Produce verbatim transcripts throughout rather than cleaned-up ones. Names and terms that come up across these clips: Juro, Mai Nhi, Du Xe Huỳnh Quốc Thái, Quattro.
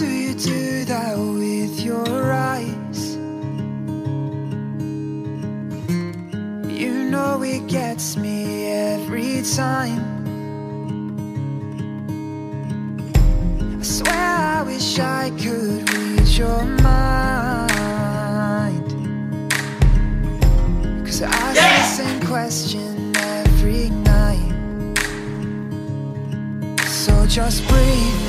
do you do that with your eyes? You know it gets me every time. I swear I wish I could read your mind, 'cause I ask yeah. the same question every night. So just breathe.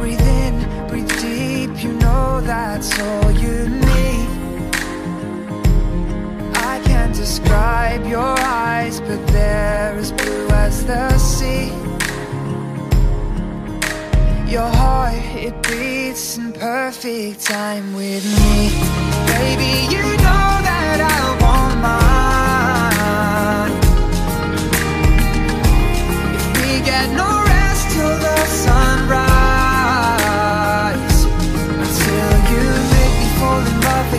Breathe in, breathe deep, you know that's all you need. I can't describe your eyes, but they're as blue as the sea. Your heart, it beats in perfect time with me. Baby, you know that I want mine. If we get no rest till the sunrise,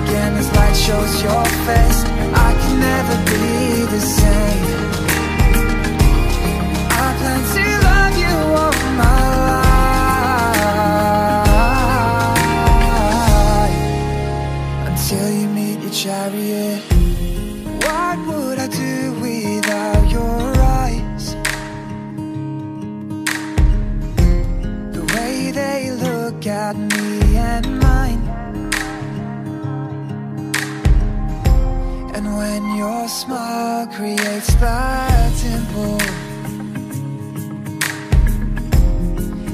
again, as light shows your face, I can never be the same. I plan to love you all my life, until you meet your chariot. What would I do without your eyes? The way they look at me and mine, and when your smile creates that dimple,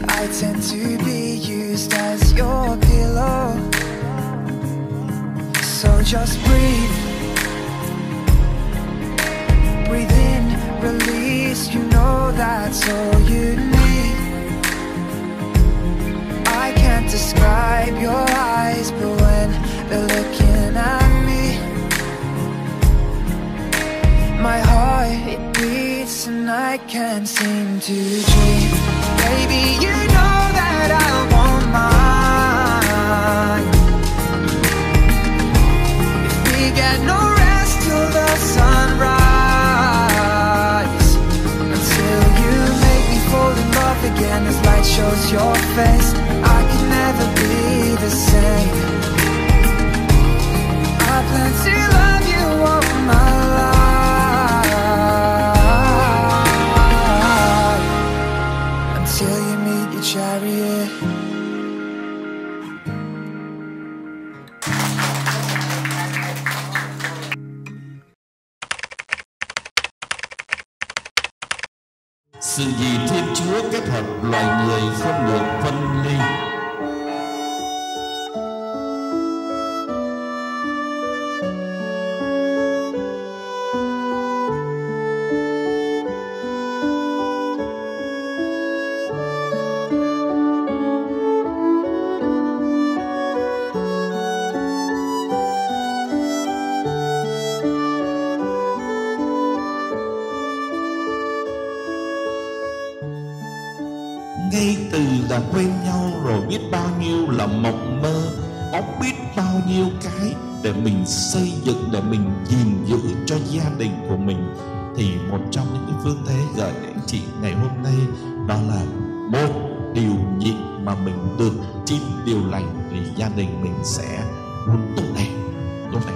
I tend to be used as your pillow. So just breathe, breathe in, release, you know that's all you need. I can't describe your eyes, but when they're looking at me, my heart, it beats and I can't seem to dream. Baby, you know that I want mine. If we get no rest till the sunrise, until you make me fall in love again as light shows your face, I can never be the same. I plan to love you all my life, till you meet your chariot. Sự gì Thiên Chúa kết hợp loài người không được phân ly. Quen nhau rồi biết bao nhiêu là mộng mơ, bóng biết bao nhiêu cái để mình xây dựng, để mình gìn giữ cho gia đình của mình. Thì một trong những cái phương thế gợi đến chị ngày hôm nay, đó là một điều nhịn mà mình được chín điều lành thì gia đình mình sẽ luôn tốt đẹp. Tốt đẹp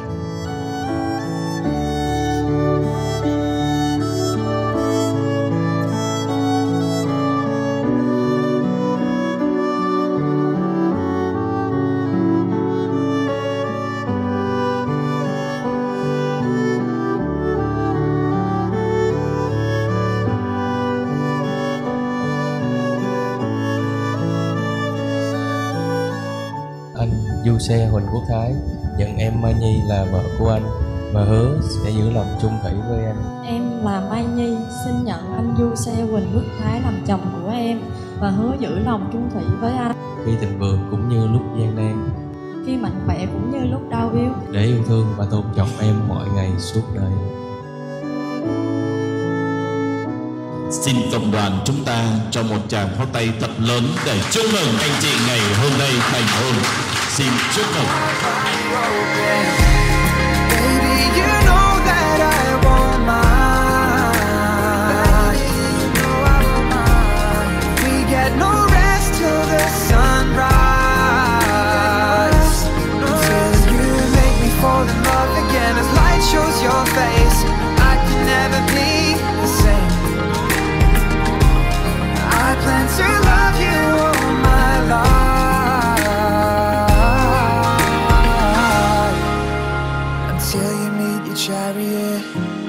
Du Xe Huỳnh Quốc Thái nhận em Mai Nhi là vợ của anh và hứa sẽ giữ lòng chung thủy với em. Em là Mai Nhi, xin nhận anh Du Xe Huỳnh Quốc Thái làm chồng của em và hứa giữ lòng chung thủy với anh. Khi tình vượng cũng như lúc gian nan, khi mạnh khỏe cũng như lúc đau yếu, để yêu thương và tôn trọng em mọi ngày suốt đời. Xin cộng đoàn chúng ta cho một tràng pháo tay thật lớn để chúc mừng anh chị ngày hôm nay thành hôn. Xin chúc mừng. No rest. chariot.